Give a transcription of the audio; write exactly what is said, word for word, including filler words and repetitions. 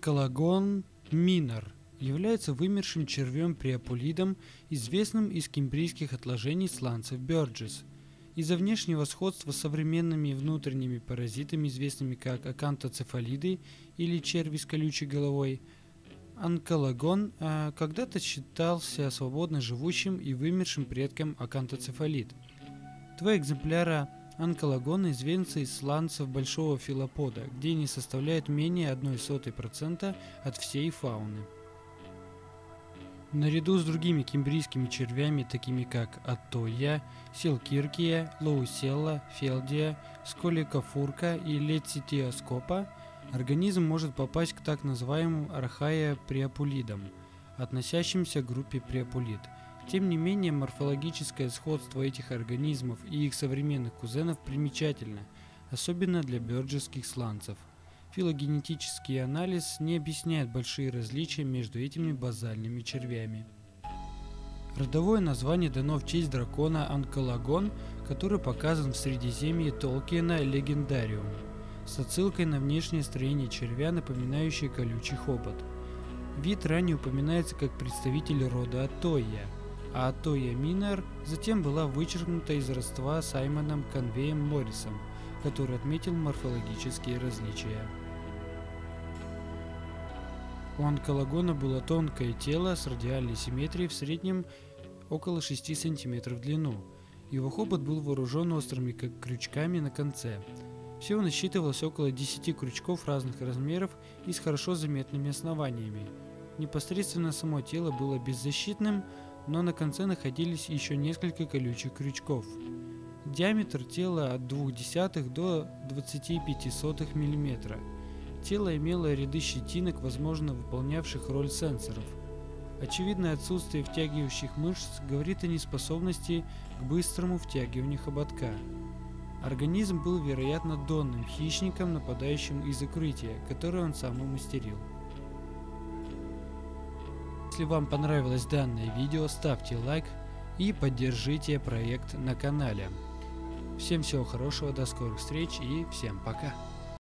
Анкалагон минор является вымершим червем-приапулидом, известным из кембрийских отложений сланцев Бёрджис. Из-за внешнего сходства с современными и внутренними паразитами, известными как акантоцефалиды или черви с колючей головой, анкалагон э, когда-то считался свободно живущим и вымершим предком акантоцефалид. Два экземпляра анкалагона известны из сланцев большого филопода, где они составляют менее ноль целых ноль одна сотая процента от всей фауны. Наряду с другими кембрийскими червями, такими как Атоя, Селкиркия, Лоусела, Фелдия, Сколикафурка и Лецитиоскопа, организм может попасть к так называемым архаео-приапулидам, относящимся к группе приапулит. Тем не менее, морфологическое сходство этих организмов и их современных кузенов примечательно, особенно для бёрджисских сланцев. Филогенетический анализ не объясняет большие различия между этими базальными червями. Родовое название дано в честь дракона Анкалагон, который показан в Средиземье Толкиена «Легендариум», с отсылкой на внешнее строение червя, напоминающее колючий хобот. Вид ранее упоминается как представитель рода Атоя, а Атоя минор затем была вычеркнута из родства Саймоном Конвеем Моррисом, который отметил морфологические различия. У анкалагона было тонкое тело с радиальной симметрией, в среднем около шести сантиметров в длину. Его хобот был вооружен острыми крючками на конце. Всего насчитывалось около десяти крючков разных размеров и с хорошо заметными основаниями. Непосредственно само тело было беззащитным, но на конце находились еще несколько колючих крючков. Диаметр тела от ноль целых две десятых до двадцати пяти сотых миллиметра. Тело имело ряды щетинок, возможно выполнявших роль сенсоров. Очевидное отсутствие втягивающих мышц говорит о неспособности к быстрому втягиванию хоботка. Организм был, вероятно, донным хищником, нападающим из укрытия, которое он сам и мастерил. Если вам понравилось данное видео, ставьте лайк и поддержите проект на канале. Всем всего хорошего, до скорых встреч и всем пока!